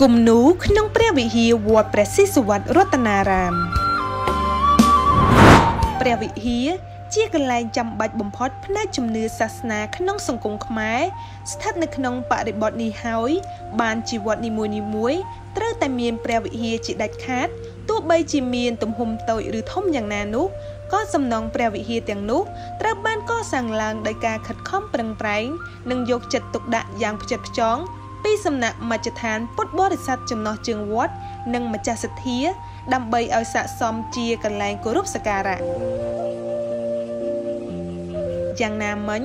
กลุ่มนูขนงเปรี้ยววิฮีวอดเปรซิสวัตรัตนารามเปรี้ยววิฮีเชี่ยกันลายจำบัดบ่มพอดพนักจุมเนื้อศาสนาขนงสงกงขมายสถานในขนงปะเด็บบอดนิฮอยบานจีวอดนิมวยนิมวยเต้าแต่เมียนเปรี้ยววิฮีจิดัดคัดตัวใบจีเมียนตุ่มหมเตยหรือท่อมอย่างนานุก็สำนองเปรี้ยววิฮีอย่างนุตราบ้านก็สั่งลางได้การขัดข้อมเปรงไพรนังยกจัดตุกดะอย่างผุดจัดจ้องปีสำนักมาจัดฐานปดบอดิสัตจำนอจึงวอดนังมาจัดสัตยะดำใบเอาสะสมเจียกันลายกรุบสการะอย่างนามัน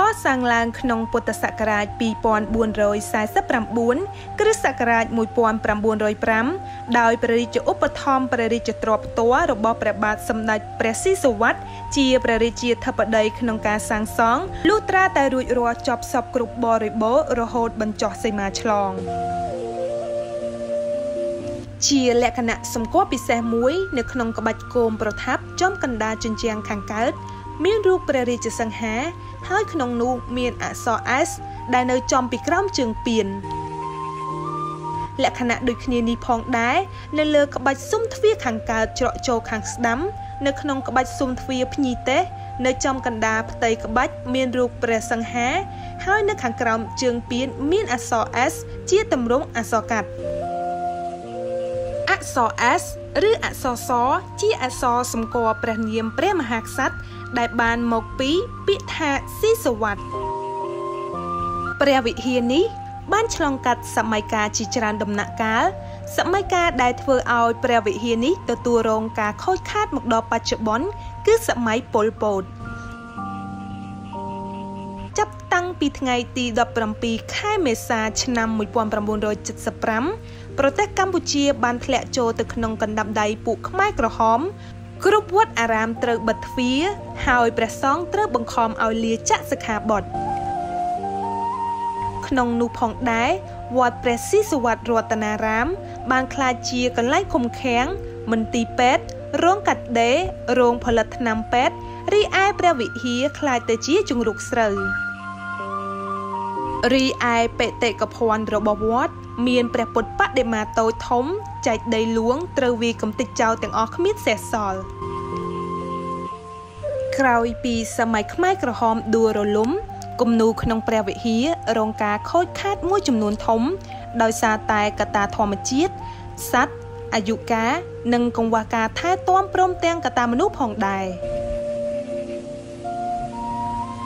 ก็สร้างลางขนงปุตตศักราชปีปอนบวนรอยสายสะปรำบุญคริสศักราชมวยปอนปรำบวนรอยปรำดาวประดิจอุปธรรมประดิจตรอบตัวระบอบประบาทสำนักเปรซิสวัตเจียประดิจีทับใดขนงการสร้างสองลูตราแต่รุยรัวจอบสอบกรุบบริโบระโหดบรรจอใสมาฉลองเชียและคณะสมกปิเสมวยในขนงกบัดโกมประทับจ้อมกันดาจนเจียงขังเกิดมีรูปประดิจสังหาท้ายขนมนูเมียนอักษรเอสได้เนยจอมปีกร่ำจึงเปลี่ยนและขณะโดยคณีนีพองได้ในเลือกบัดซุ่มทวีขังกาเจาะโจขังสดัมในขนมกบัดซุ่มทวีพญีเตะในจอมกันดาพเตยกบัดเมียนรูปเปรสังหาท้ายในขังกร่ำจึงเปลี่ยนเมียนอักษรเอสเจี๊ยตำรงอักษรกัดอักษรเอสหรืออักษรซอที่อักษรสมกอประเนียมเปรมหักษัตได้บานหมกปีปิธาซีสวัสดิ์เปรียวิเฮียนี้บ้านฉลองกัดสมัยกาจิจรันดำนักกาลสมัยกาได้เทอเอาเปรียวิเฮียนี้ตัวโรงกาค่อยคาดหมกดอปัจจุบันคือสมัยโปลโปดจับตั้งปีไงตีดปรำปีค่ายเมษาชนำมวยปอนประมูลโดยจัดสปรัมประเทศกัมพูชีบานแผลโจตึกนงกันดำใดปลูกไม้กระหอมกรุบวัดอารามเตอบัดฟีหายประซองเตอบังคอมเอาเลียจะสขาบดขนงนูพองได้วอดเปรซิสวัตรัตนารามบางคลาจีกันไล่คมแข็งมันตีเป็ดร้องกัดเดโรงผลัดนำเป็ดรีไอเปรวิฮีคลายเตจีจุงรุกเสรรีไอเปเตกพรระบวดเมียนแปรปดปะเดมาโตทมใจได้ล้วงเตรวีกำติดเจ้าแต่งออกขมิดเสดซอลคราวปีสมัยขมายกระหอมดูโรล้มกมนูขนงแปรวิฮีโรงกาโคตรคาดมั่วจำนวนทมดอยซาตายกตาทอมจีดซัดอายุกาหนึ่งกงวากาท่าต้อมปรมเตียงกตามนุพองได้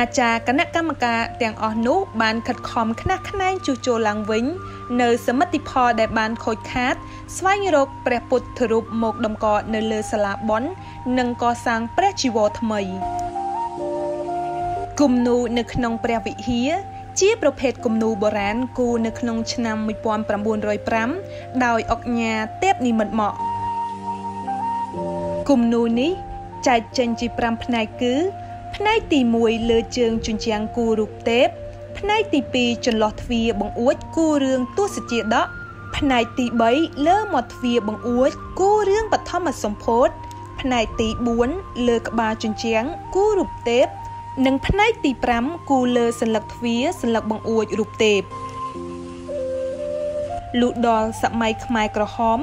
อาจารย์คณะกรรมการเตียงออนุบานขัดคอมคณะขนายจูโจลังวิ้งเนอสมติพอได้บานโคดคาดสวายโรกเปรปุตทรุปหมกดมกอเนเลสลาบอนนังกอสังเปรชิวทมัยกลุ่มนูในขนงเปรวิฮีชี้ประเภทกลุ่มนูโบราณกูในขนงชนำมวยปอนประมูลรอยปร้ำดาวออกญาเตียบนิมดเหมาะกลุ่มนูนี้ใจเจนจีปรำพนายกือพนัยตีมวยเลือเจิงจุนเจียงกูรูปเทปพนัยตีปีจนหลอดเวียบังอวดกูเรื่องตัวสเจียดะพนัยตีใบเลือหมดเวียบังอวดกูเรื่องปัทธรรมสมโพธพนัยตีบ้วนเลือกบาจุนเจียงกูรูปเทปหนึ่งพนัยตีปรำกูเลือสลักเวียสลักบังอวดรูปเทปลูดอลสมัยขมายกระหอม